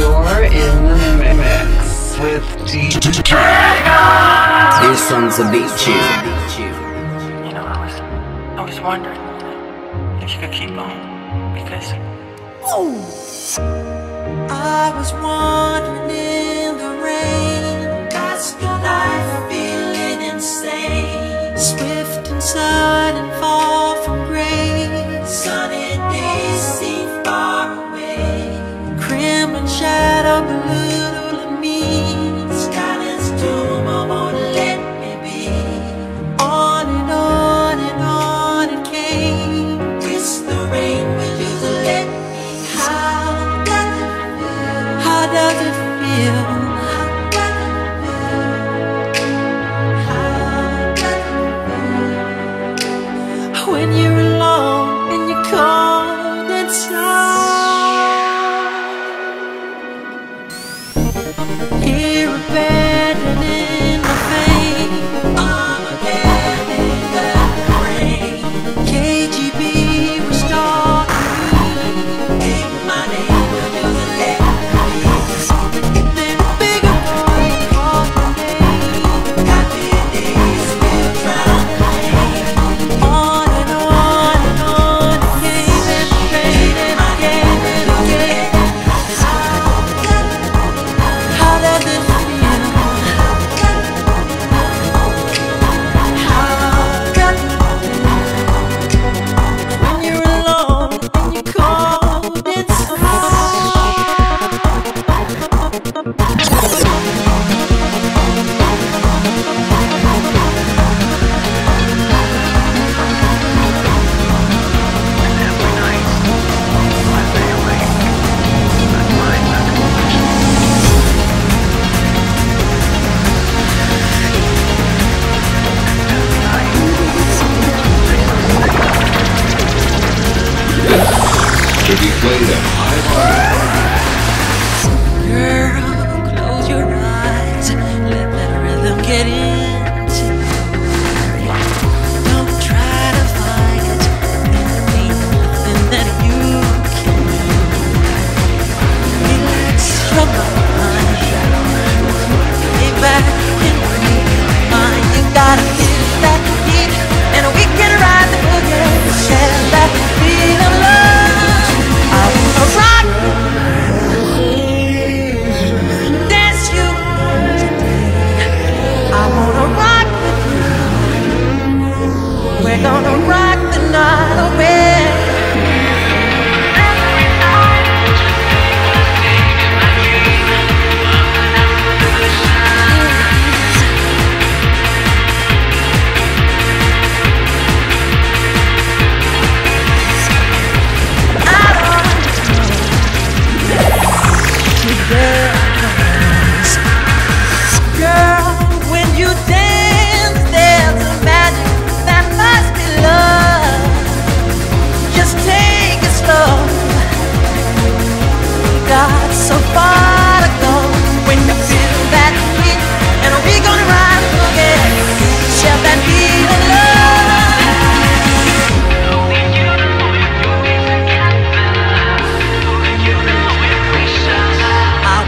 You're in the mix with DJ Dragon. Your songs will beat you. You know, I was wondering if you could keep on, because I was wandering in the rain. That's the life, feeling insane. Swift and sudden fall from grace. Sunny days seem far away. Crim and shadow belittling me. Silence doom, I won't let me be. On and on and on it came. Kiss the rain, will you let me? How does it feel? How does it feel? How does it feel? When you're alone and you're cold inside. I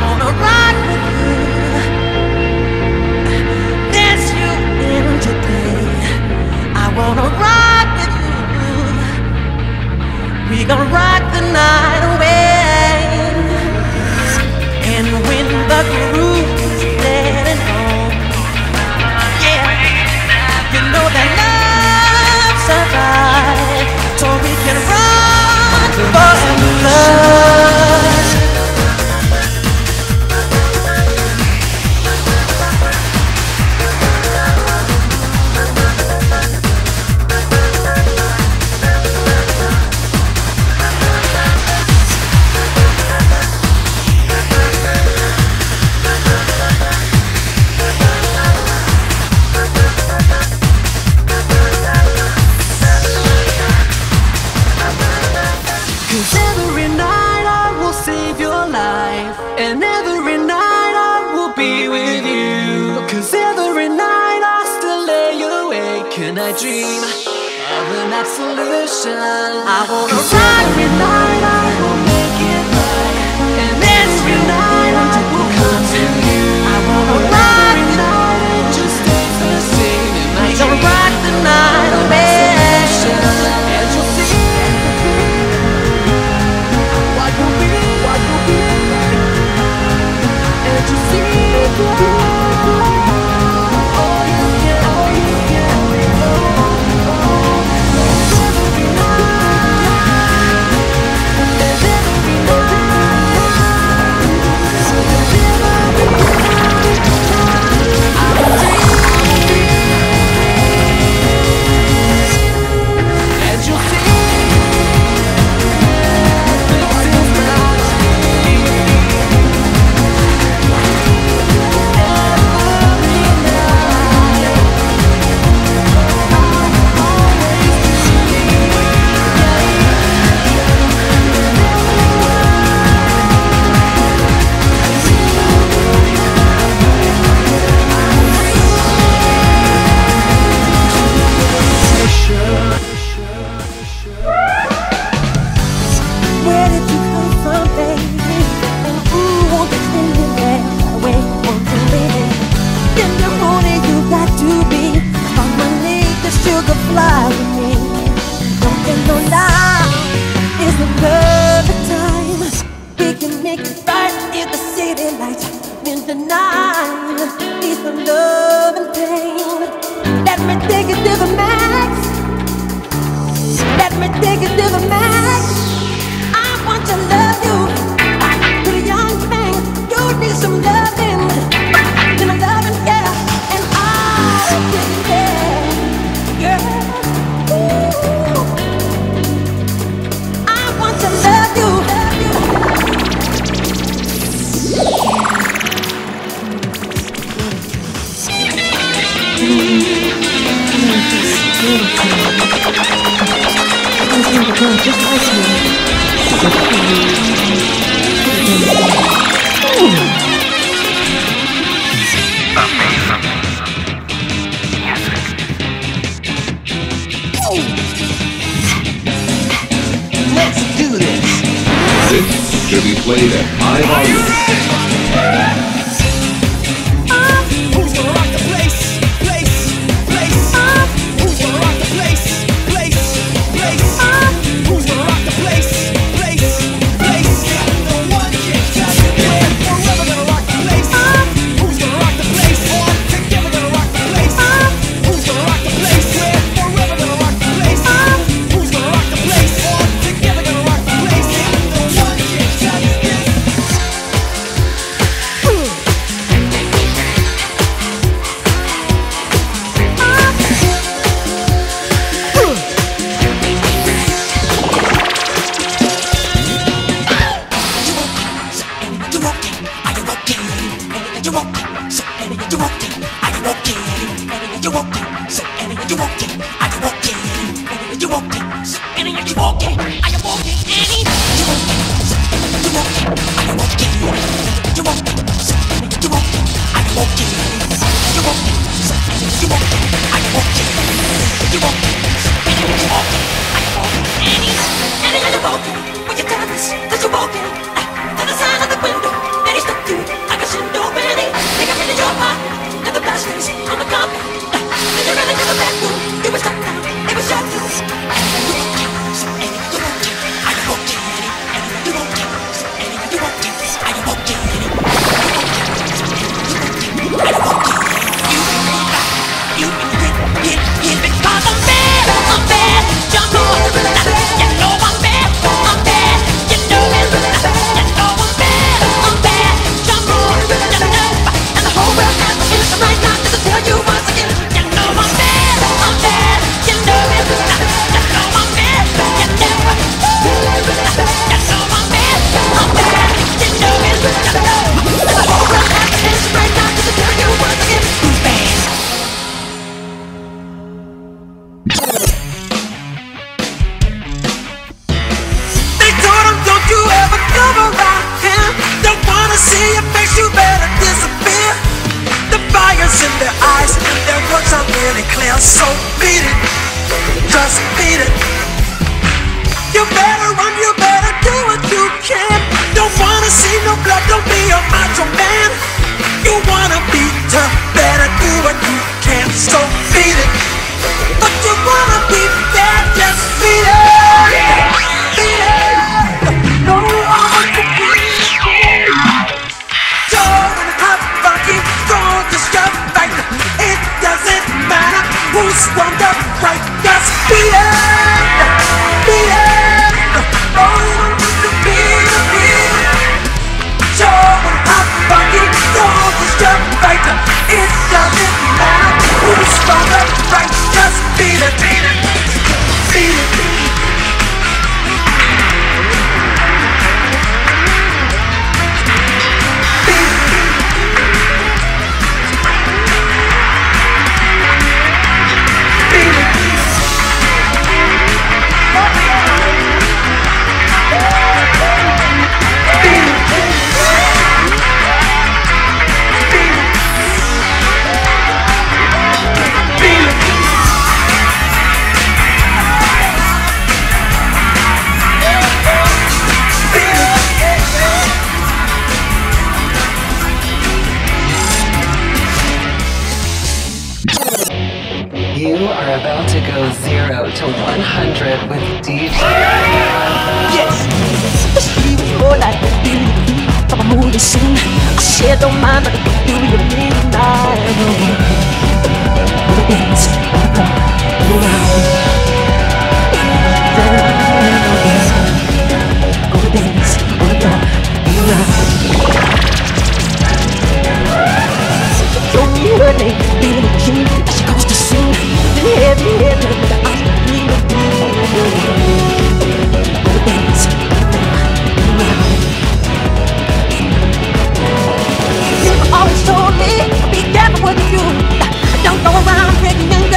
wanna ride with night, I will make it right. And every night Should be played at high volume. Who's gonna rock the place? Who's gonna rock the place? Who's gonna rock the place? No one can touch it. Forever gonna rock the place. Who's gonna rock the place? Together gonna rock the place. Who's gonna rock the place? Forever gonna rock the place. Who's gonna rock the place? Together gonna rock the place. Told me, be careful what you do. Don't go around pregnant.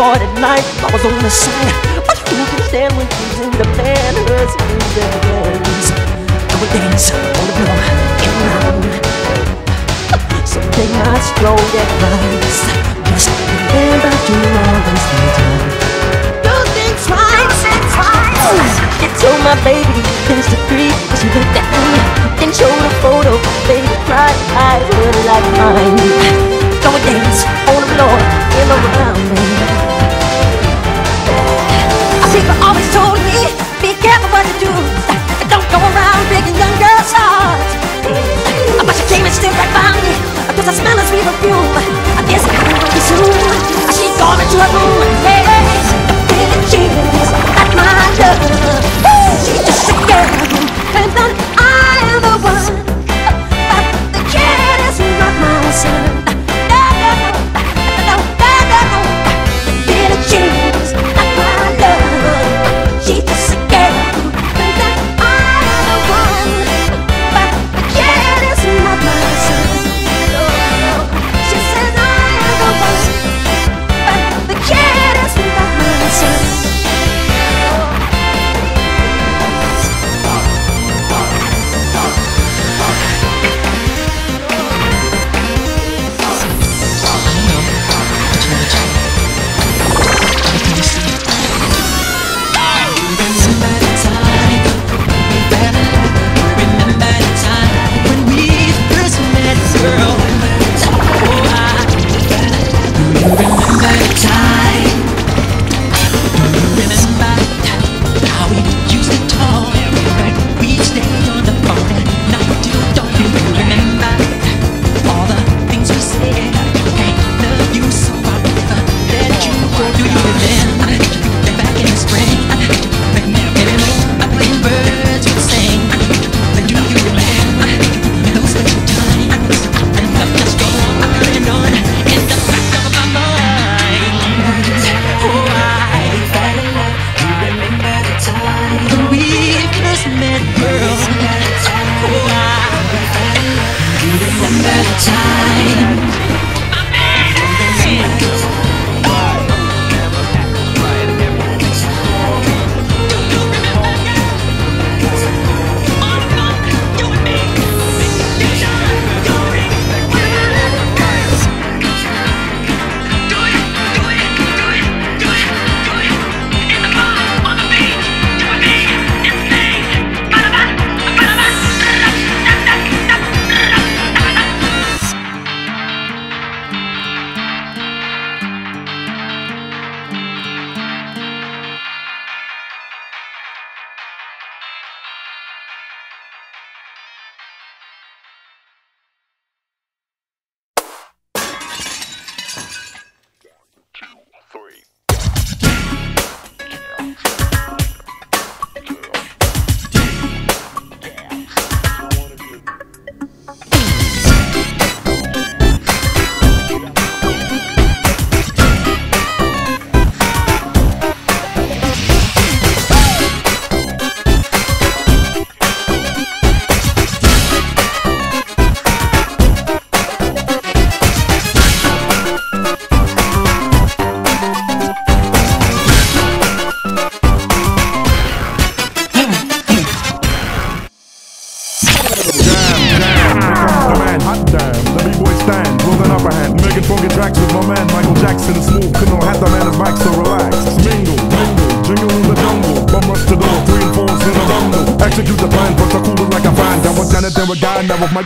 part at night. I was on the side, but you can stand when she's in the band. Her skin's in the blues. I would dance on the floor and round. Something I stole that night. Just remember to always be time. Those things twice and twice. I told my baby things to breathe. She looked at me and showed a photo. Baby cried, eyes were like mine. Go and dance on the floor in the round. People always told me, be careful what you do. Don't go around breaking young girls' hearts. But she came and stood right by me, 'cause I smell a sweet perfume. I guess I will be soon. She called me to her room. Hey, she is not my love. She's just a girl, and then I am the one. But the kid is not my son.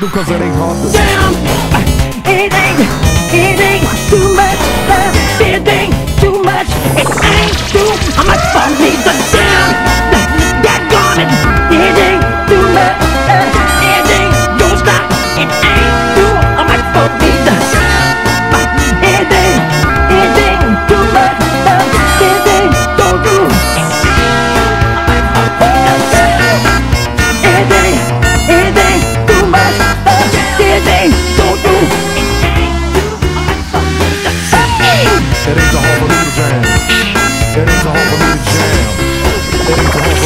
Because it ain't hard to damn, it ain't too much love. It ain't too much. It ain't too much for me to damn. Doggone it. It ain't too much love. It ain't don't stop. It ain't too much for me to damn. It ain't too much love. It ain't don't do. It ain't don't do. It ain't a hard for me to jam. It ain't a hard for me to jam. It ain't a hard for me to jam.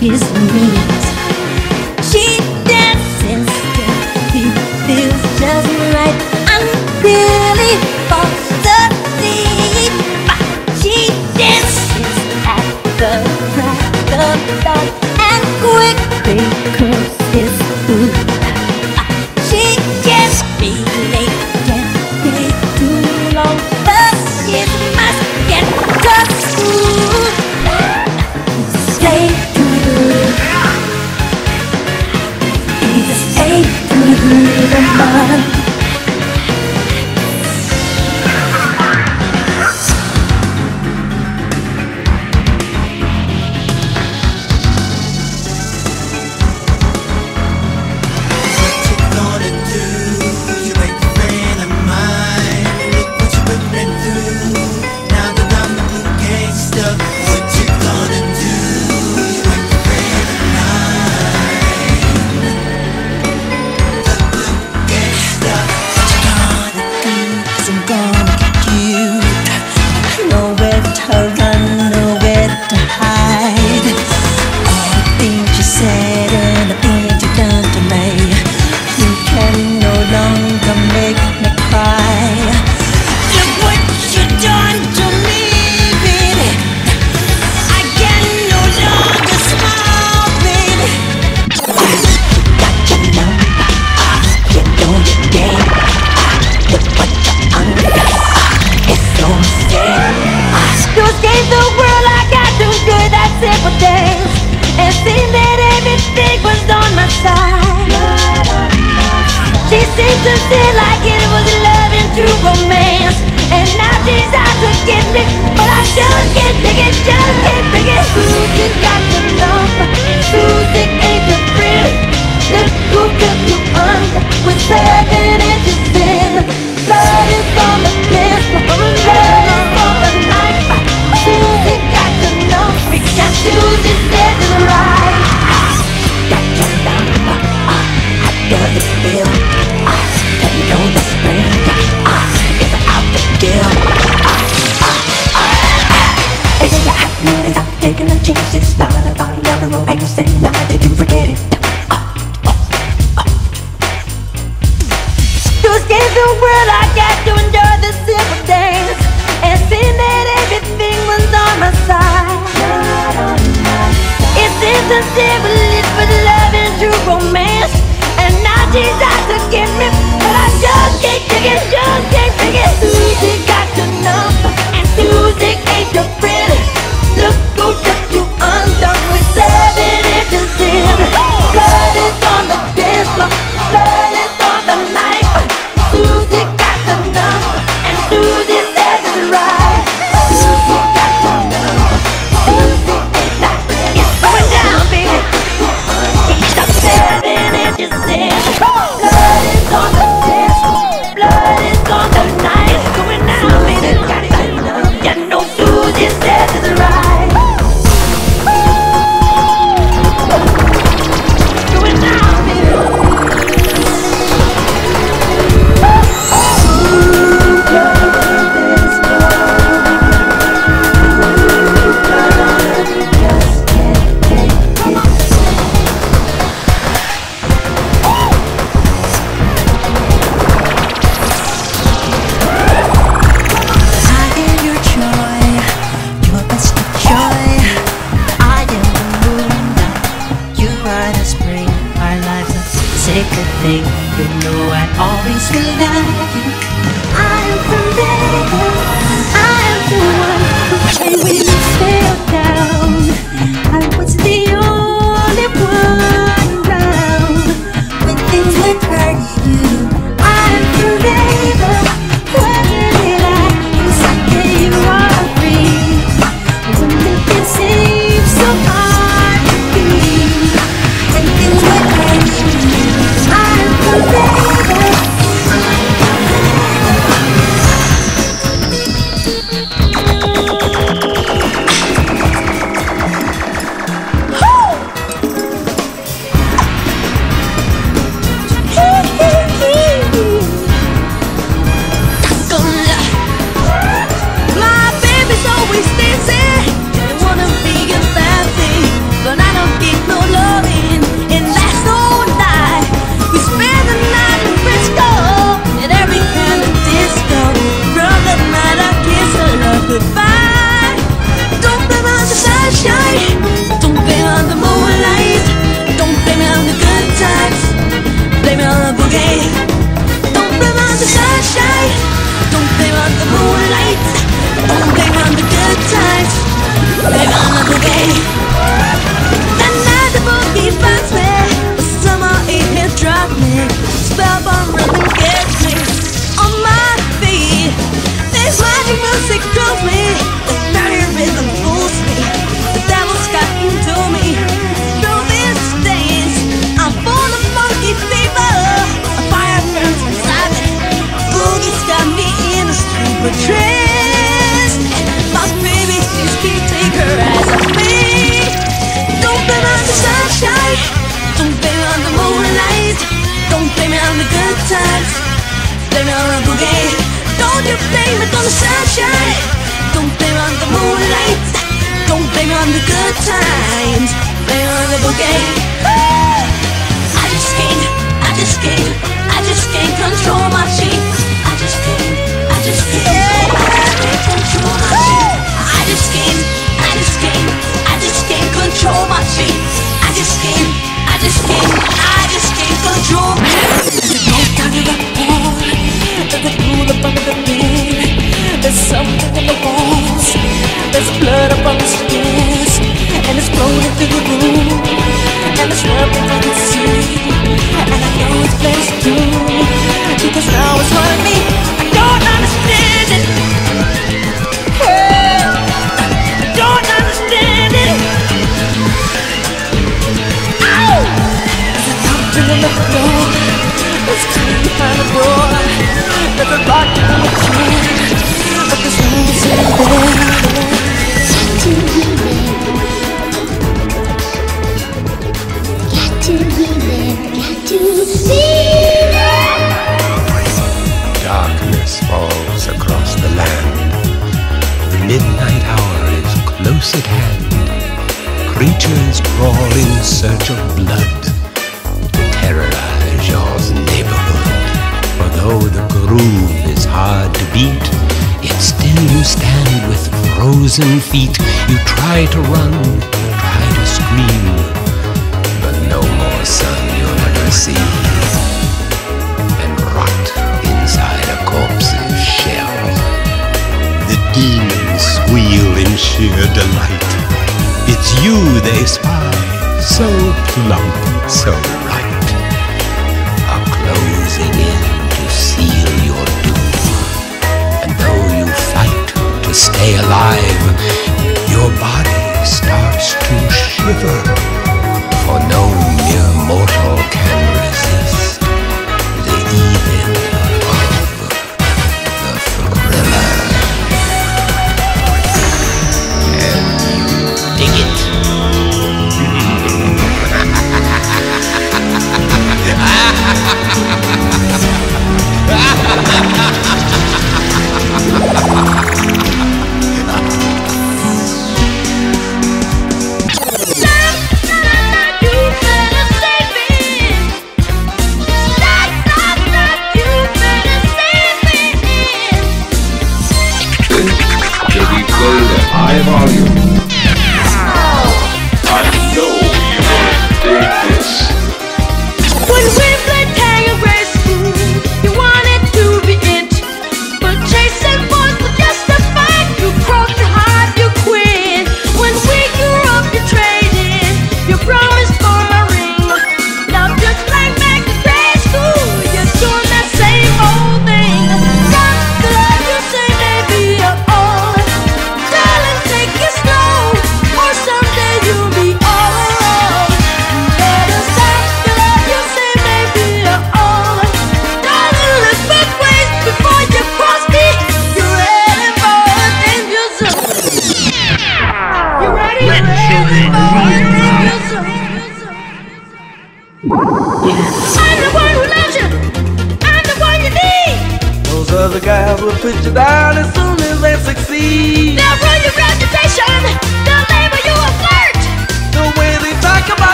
his knees. She dances till he feels just right until he falls asleep. She dances at the crack of dawn and quickly curls his food. She can't be late, can't be too long, but she must get to school. To feel like it was love and true romance, and now she's out to get me, but I just can't dig it, just can't dig it. Susie got the love, Susie ain't the friend that who took you under with 7 inches thin. Love is on the bliss, love is on the knife. Susie got the love, because Susie said it's right. Got the love, I feel the feel. Taking a chance, it's not a bottom down the road. I just ain't not to do, forget it. To escape the world, I got to enjoy the simple things, and seeing that everything was on my side. It seems I'm stable, it's for love and true romance, and now she's out to get me, but I just can't dig it, just can't dig it. Susie got the number, and Susie ain't the pretty. Look who took you under with 7 inches in. Blood is on the dance floor, blood is on the knife. Susie got the number, and Susie says it's right. Susie got the number, Susie ain't not ready. It's going down, baby. She's got 7 inches in. Blood is on the dance floor, blood is on the knife. It's going down, baby. You know Susie says it's right. Thing. You know I always will love you. I'm from there, I'm the one who came when you fell down. I was the only one around when things went hard. You, I'm from there. What did I use? I gave you all free to make it seem so hard to be when things went hard. You, I'm the baby. sunshine. Don't blame it on the moonlight. Don't blame it on the good times. Blame it on the boogie. Don't blame it on the sunshine. Don't blame it on the moonlight. Don't blame it on the good times. Blame it on the boogie. That night the boogie finds me. The summer evening dropped me. Spellbound rhythm gets me on my feet. This magic music draws me. The fairy rhythm fools me. The devil's gotten to me. Through these days, I'm full of funky fever. A fire burns inside me. Boogie's got me in a stupid trance. My baby sees me, take her eyes off me. Don't blame on the sunshine. Don't blame on the moonlight. Don't blame it on the good times. Blame it on the boogie. Don't you blame it on the sunshine. Don't blame it on the moonlight. Don't blame it on the good times. Blame it on the boogie. I just can't control my cheeks. I just can't control my cheeks. I just can't control my cheeks. I just can't control me. Don't turn it up, boy. There's a pool up under the bed. There's something in the walls. There's blood up on the stairs. And it's blowing through the room. And it's rubbing on the sea. And I know it's blessed too. Because now it's hurting me. I don't understand it. I don't understand it. On the floor, it's time to find a roar. There's a rock on the floor, but there's no there. Darkness falls across the land. The midnight hour is close at hand. Creatures crawl in search of blood. Terrorize your neighborhood. For though the groove is hard to beat, yet still you stand with frozen feet. You try to run, try to scream, but no more sun you'll ever see. And rot inside a corpse's shell. The demons squeal in sheer delight. It's you they spy, so plump, so right. Closing in to seal your doom. And though you fight to stay alive, your body starts to shiver. For no mere mortal can resist the evil of the thriller. And you dig it.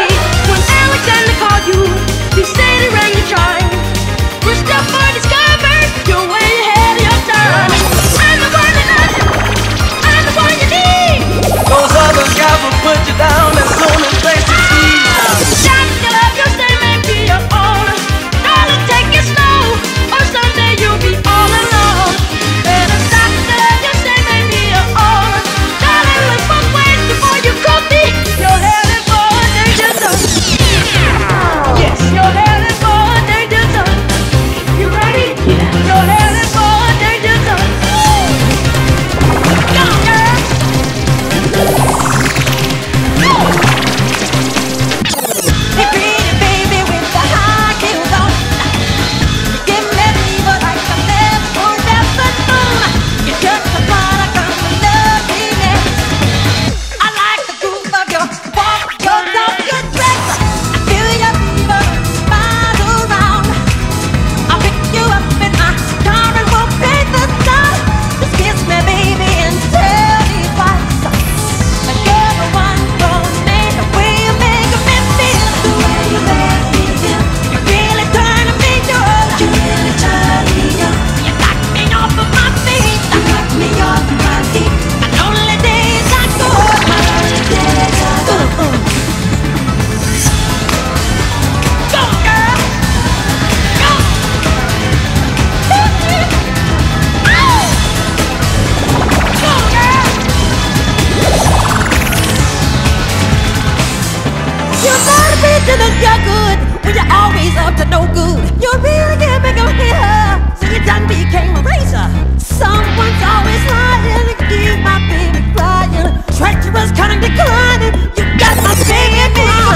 When Alexander called you, he stayed around. But you're always up to no good. You really can't make them hear. So you done became a razor. Someone's always lying. You keep my baby flying. Treacherous, cunning, declining. You got my baby flying.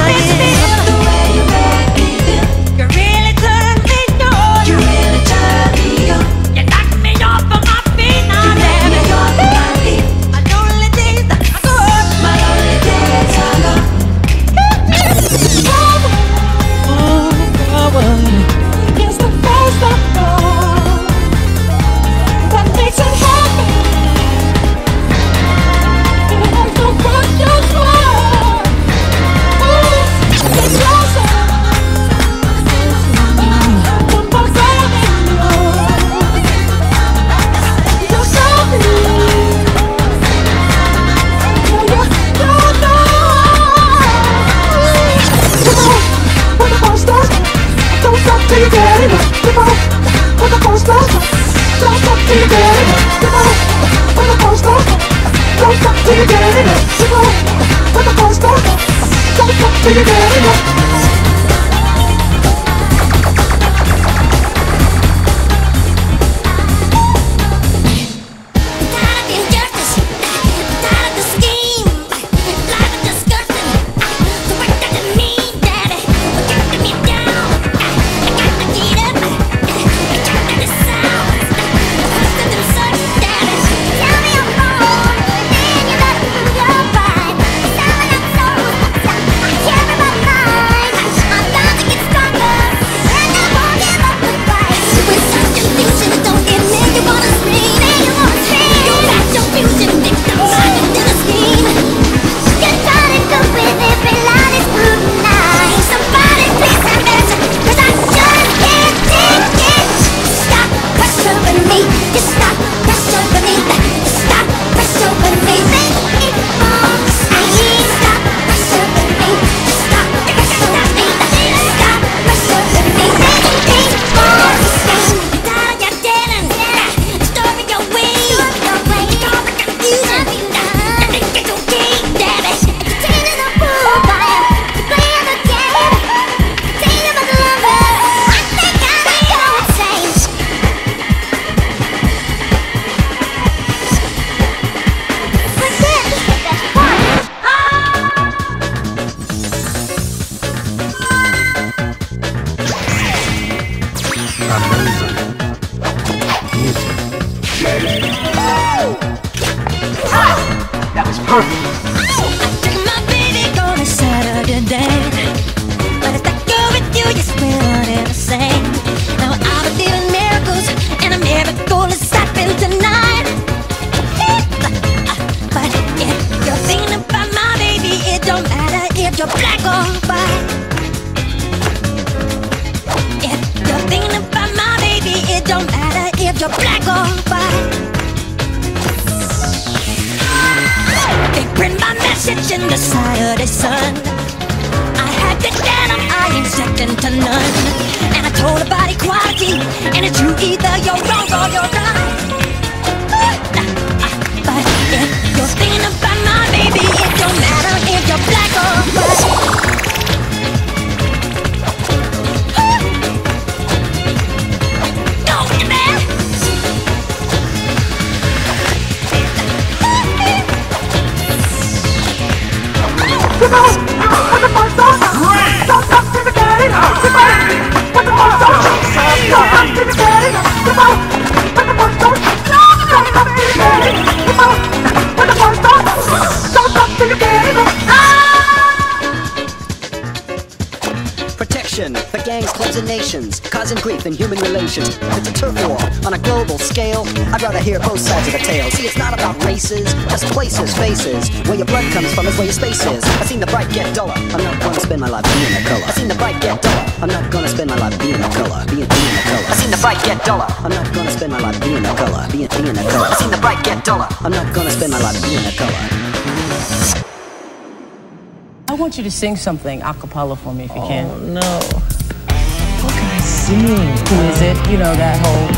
I want you to sing something a cappella for me if you can. Oh, no. What can I sing? Who is it? You know, that whole,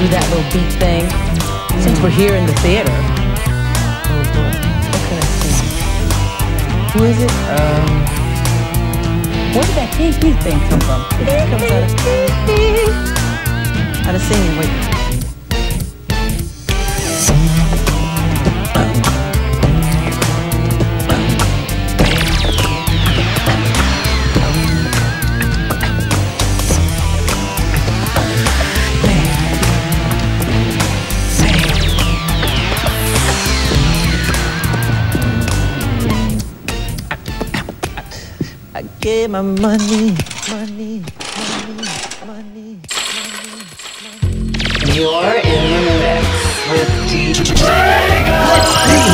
do that little beat thing. Since we're here in the theater. Oh, boy. What can I sing? Who is it? Where did that KP thing come from? It comes out of singing, wait. Give my money. You're in the mix with DJ Gregor. This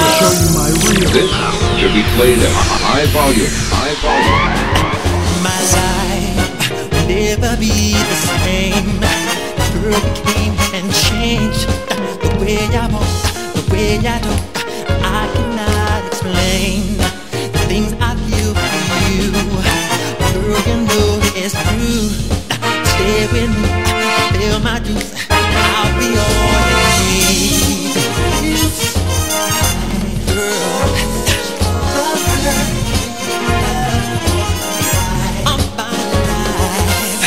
should be played at high volume. My life will never be the same. The world came and changed the way I want, the way I don't. I cannot explain the things I feel for you. You know it's true. Stay with me, fill my juice. I'll be all you need. Girl, I'm fine alive.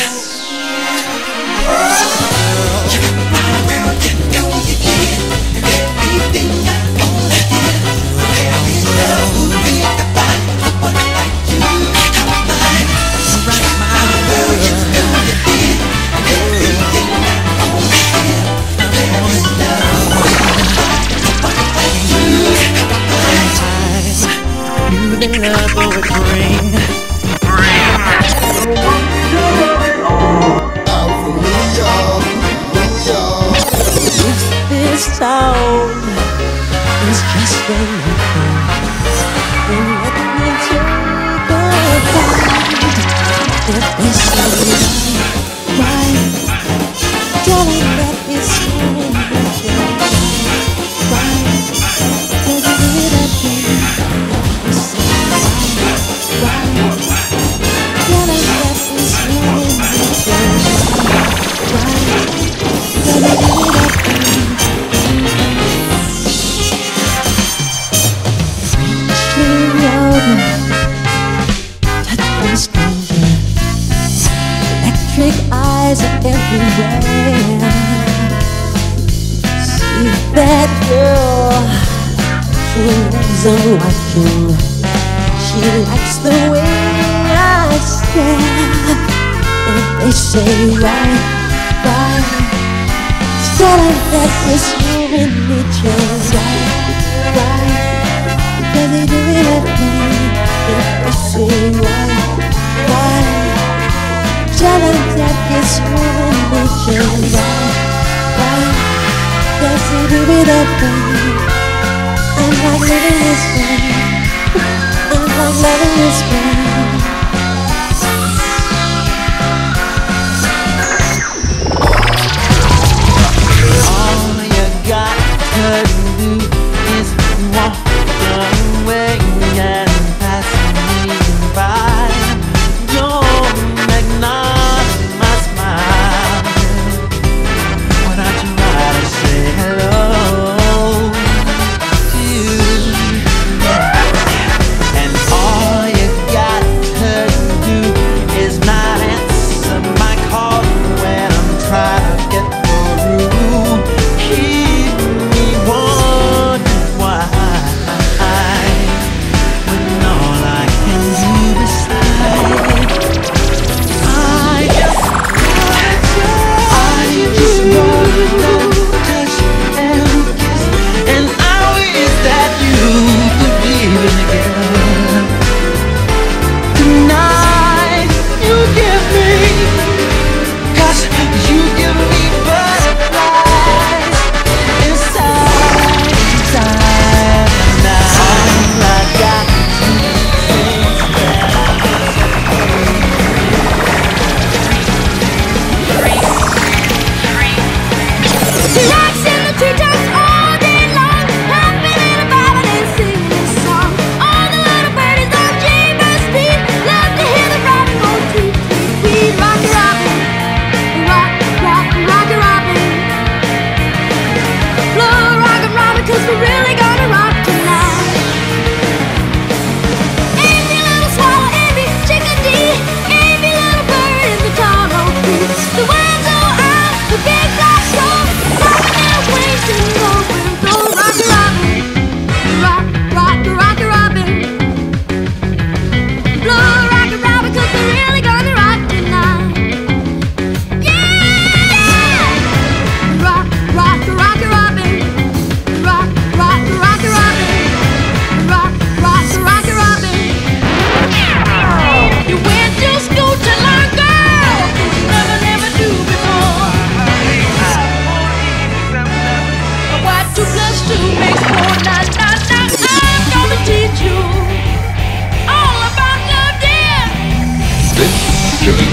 Girl, I'll get on you again. Everything I own again. Tell me love, be the fine. I wanna like you. Love would bring out from New York. This town is just a I'm watching. She likes the way I stare. And they say right. Said I that this human nature. Right. Because they do it at me. They say right. Said I that this human nature. Right. Because they do it at me. I'm not living this way. I'm not loving this way. All you got to do is walk away and pass me by. Don't acknowledge my smile. Why don't you try to say hello? And all you got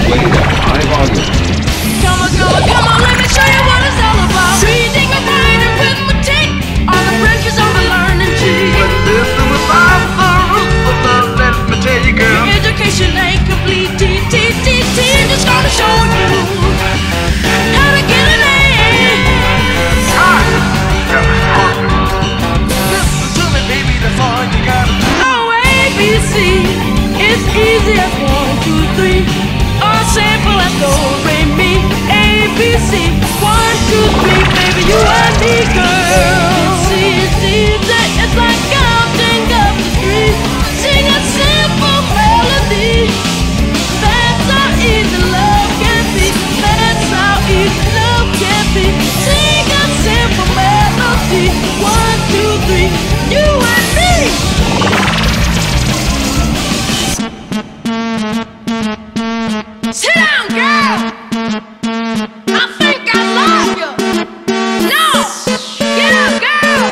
played at high volume. Come on, come on, come on, let me show you what it's all about. See, take a bite and put my teeth on the pressures of the learning tree. But this is without the roof of love, let me tell you, girl. Your education ain't complete, I'm just gonna show you how to get an A. Listen to me, baby, that's all you gotta do. Oh, ABC, it's easy as 1, 2, 3. All simple as do, re, mi, ABC. 1, 2, 3, baby, you are the girl. It's easy, it's like counting up the street. Sing a simple melody. That's how easy love can be. That's how easy love can be. Sing a simple melody. 1, 2, 3, you and me. Sit down, girl. I think I love you. No, get up, girl.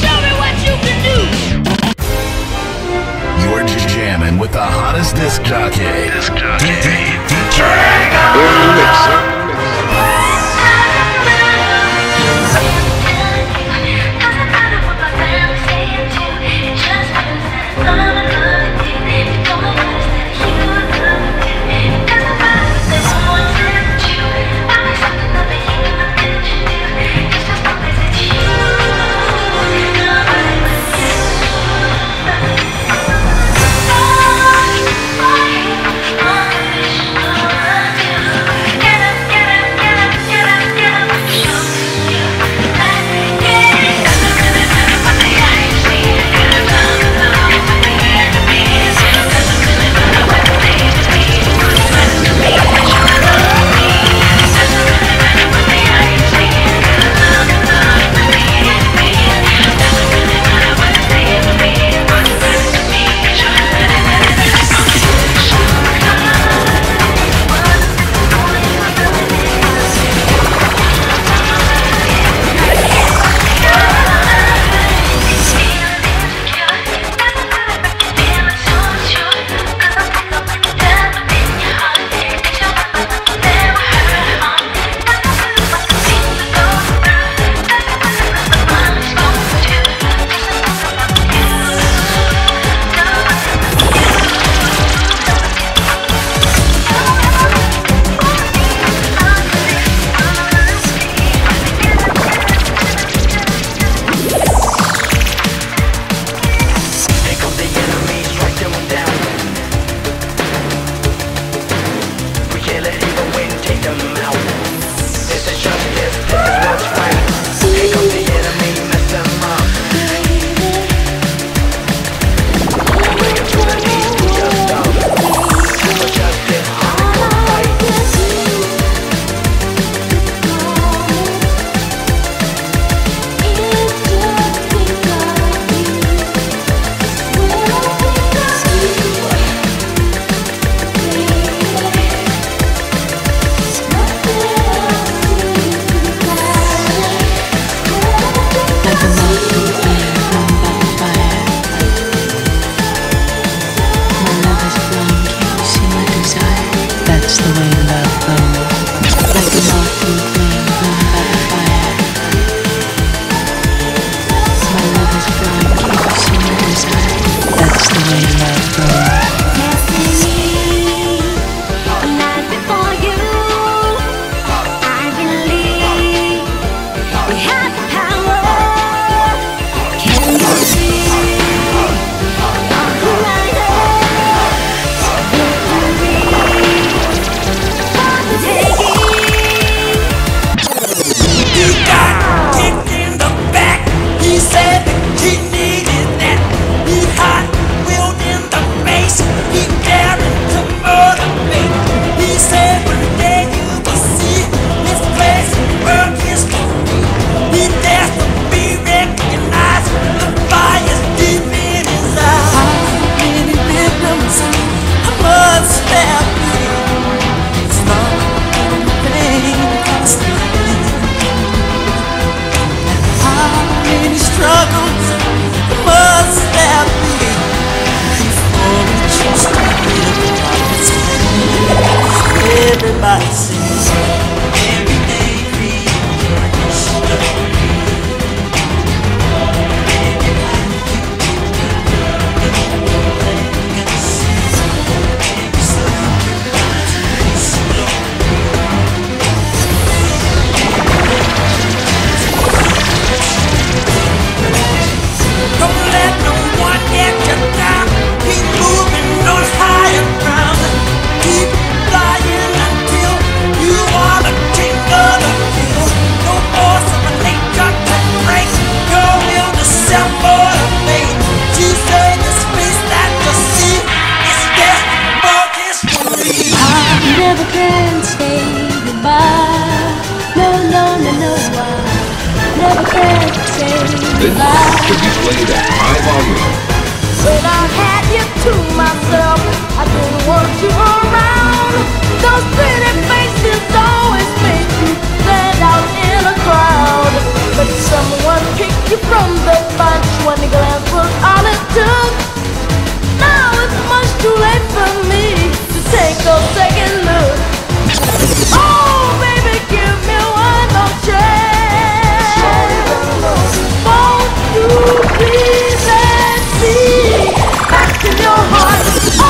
Show me what you can do. You're just jamming with the hottest disc jockey. DJ. boxes. This should be played at high volume. When I had you to myself, I didn't want you around. Those pretty faces always make you stand out in a crowd. But someone picked you from the bunch when the glance was all it took. Now it's much too late for me to take a second look. Oh, baby, give me one more chance. Please let me back in your heart. Oh,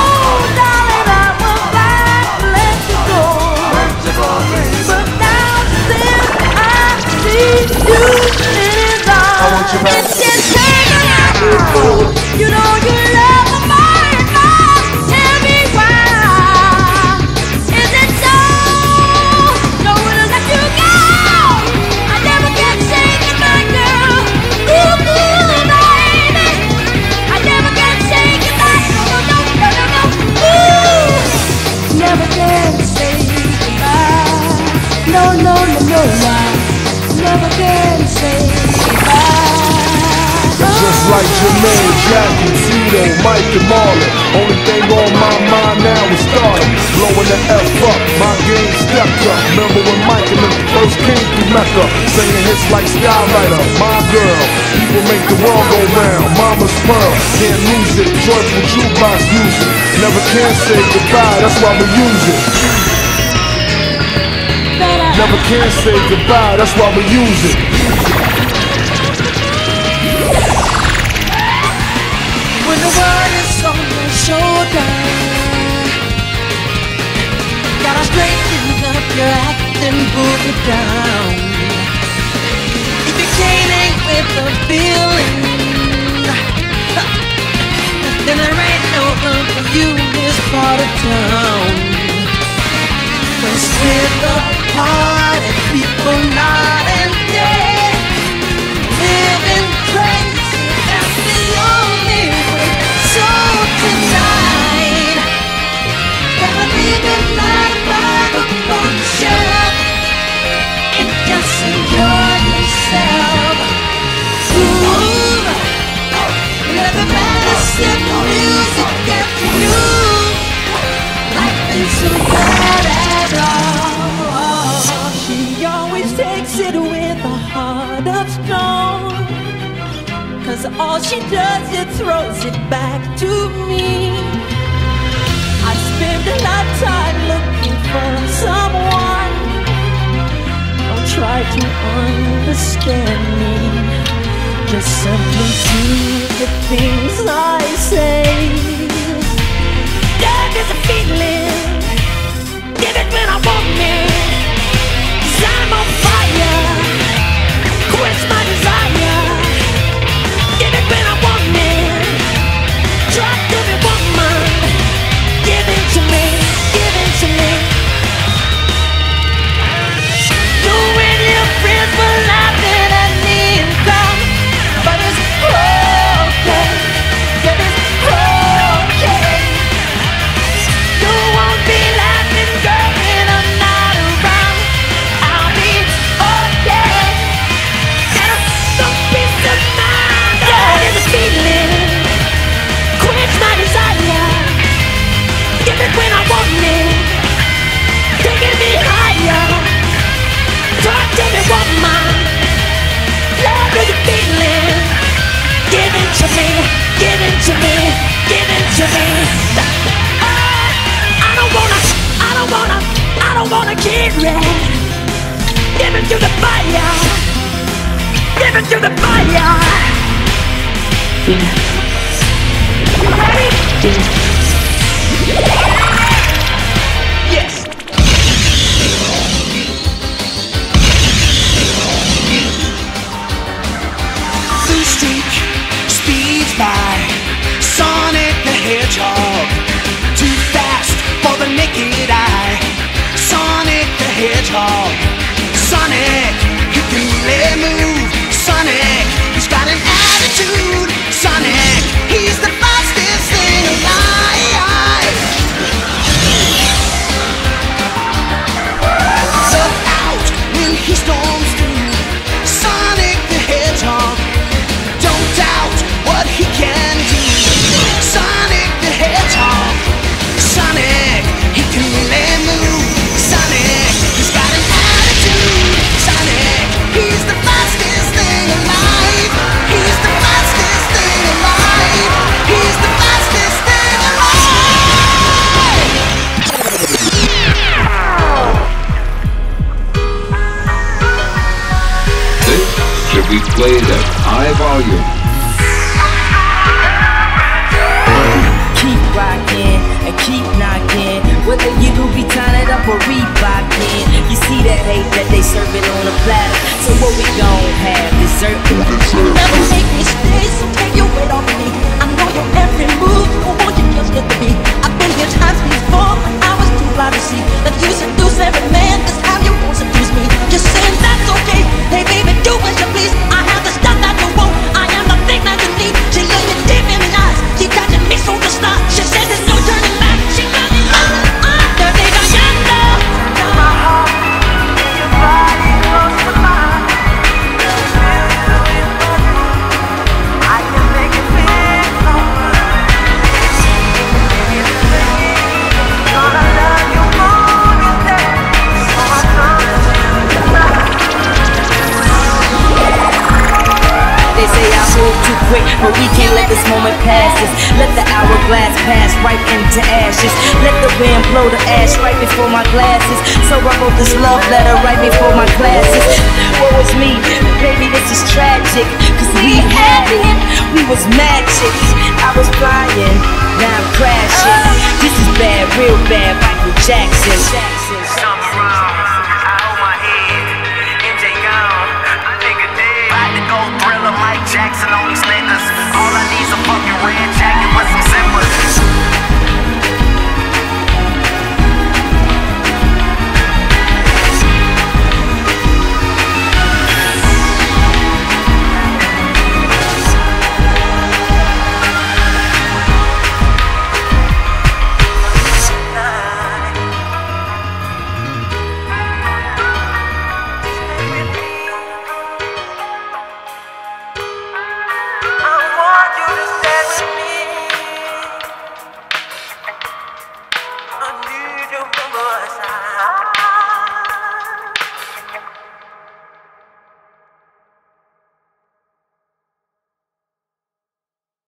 darling, I will back let you go. But now since I see you, it is all. It's just taking out you fool. You know you love me more and more. Tell me why. Is it so? No one will let you go. I never can say goodbye, girl. Ooh, ooh. No, I never can say goodbye. Just like Jermaine Jackson, Zito, Mike and Marlon. Only thing on my mind now is starting. Blowing the F up, my game stepped up. Remember when Mike and them first came through Mecca, singing hits like Skywriter, my girl. People make the world go round, mama's pearl. Can't lose it, joyful jukebox music. Never can say goodbye, that's why we use it. Never can say goodbye, that's why we use it. When the world is on your shoulder, gotta straighten up your act and pull it down. If you can't ache with the feeling, then there ain't no room for you in this part of town. Cause with the hard and people not in there, living crazy, that's the only way. So tonight, gotta leave it light by the function and just enjoy yourself. Move, let the medicine music get to you. Life ain't so bad at all. Takes it with a heart of stone, cause all she does is throws it back to me. I spend a lifetime looking for someone. Don't try to understand me, just simply see the things I say. Love is a feeling, give it when I want it. I'm on fire, quench my desire. Give it when I want it. Drop to me, woman. Give it to me, give it to me. get red. Give it to the fire. Give it to the fire. You ready? Yes. Blue streak speeds by. Sonic the Hedgehog. Too fast for the naked eye. Sonic the Hedgehog. Sonic, he can really move. Sonic, he's got an attitude. Sonic, he's the fastest thing alive. So out when he storms through, Sonic the Hedgehog. Don't doubt what he can do. Sonic the Hedgehog. Sonic, he can really move. Sonic, he's got an attitude. Sonic, he's the fastest thing alive. He's the fastest thing alive. He's the fastest thing alive. This should be played at high volume. Keep rocking and keep knocking. Whether you be tied up or Reebokin', you see that hate that they serving on a platter. So what we gon' have? Dessert. Never take me space, so take your weight off me. I know your every move, but won't you just get the beat? I've been here times before, but I was too blind to see that you seduce every man. That's how you won't seduce me. Just saying that's okay. Hey baby, do what you please. I have the stuff that you want. I am the thing that you need. She look me deep in the eyes. She touching me so to stop. She said there's no turning back. She got me under. Too quick, but we can't let this moment pass us. Let the hourglass pass right into ashes. Let the wind blow the ash right before my glasses. So I wrote this love letter right before my classes. Woe is me, baby, this is tragic. Cause we had it, we was magic. I was flying, now I'm crashing. This is bad, real bad, Michael Jackson.